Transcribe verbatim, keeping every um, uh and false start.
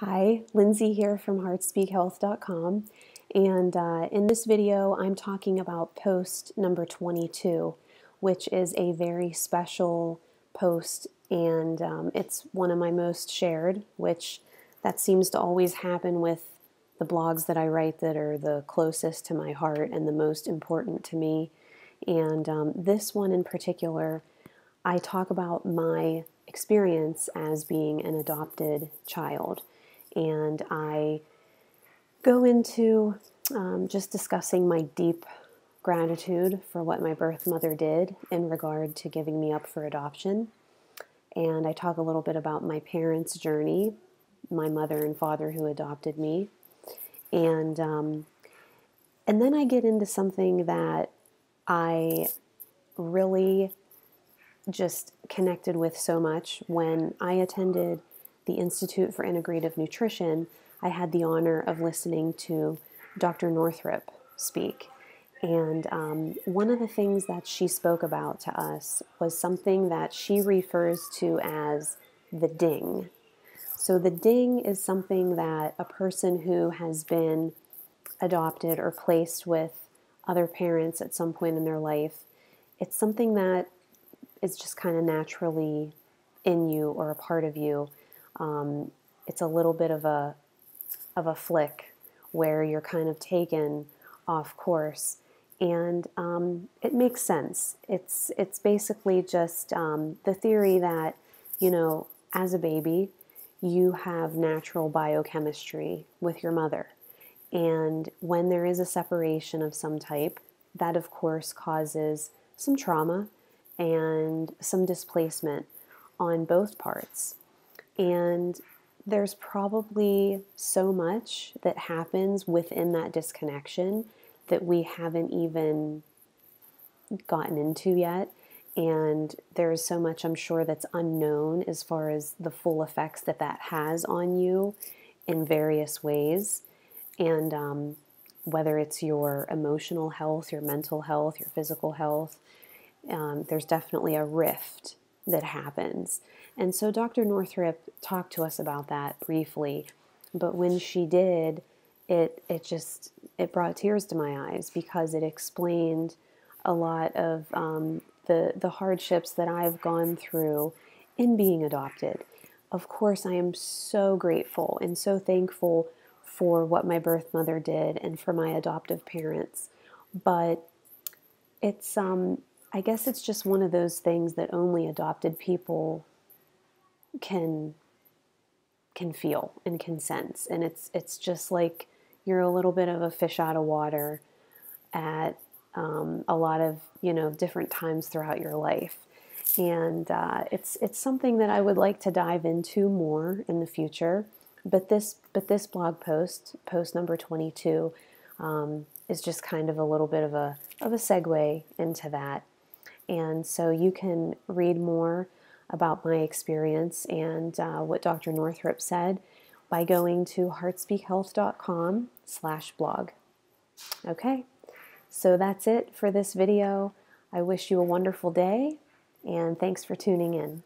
Hi, Lindsay here from heart speak health dot com, and uh, in this video I'm talking about post number twenty-two, which is a very special post, and um, it's one of my most shared, which that seems to always happen with the blogs that I write that are the closest to my heart and the most important to me. And um, this one in particular, I talk about my experience as being an adopted child. And I go into um, just discussing my deep gratitude for what my birth mother did in regard to giving me up for adoption. And I talk a little bit about my parents' journey, my mother and father who adopted me. And, um, and then I get into something that I really just connected with so much. When I attended the Institute for Integrative Nutrition, I had the honor of listening to Doctor Northrup speak. And um, one of the things that she spoke about to us was something that she refers to as the ding. So the ding is something that a person who has been adopted or placed with other parents at some point in their life, it's something that is just kind of naturally in you or a part of you. Um, it's a little bit of a, of a flick where you're kind of taken off course, and um, it makes sense. It's, it's basically just um, the theory that, you know, as a baby, you have natural biochemistry with your mother. And when there is a separation of some type, that of course causes some trauma and some displacement on both parts. And there's probably so much that happens within that disconnection that we haven't even gotten into yet. And there's so much, I'm sure, that's unknown as far as the full effects that that has on you in various ways. And um, whether it's your emotional health, your mental health, your physical health, Um, there's definitely a rift that happens. And so Doctor Northrup talked to us about that briefly, but when she did, it, it just, it brought tears to my eyes, because it explained a lot of um, the, the hardships that I've gone through in being adopted. Of course, I am so grateful and so thankful for what my birth mother did and for my adoptive parents, but it's, um, I guess it's just one of those things that only adopted people can can feel and can sense. And it's it's just like you're a little bit of a fish out of water at um, a lot of, you know, different times throughout your life. And uh, it's it's something that I would like to dive into more in the future. But this but this blog post, post number twenty-two, um, is just kind of a little bit of a of a segue into that. And so you can read more about my experience and uh, what Doctor Northrup said by going to heart speak health dot com slash blog. Okay, so that's it for this video. I wish you a wonderful day, and thanks for tuning in.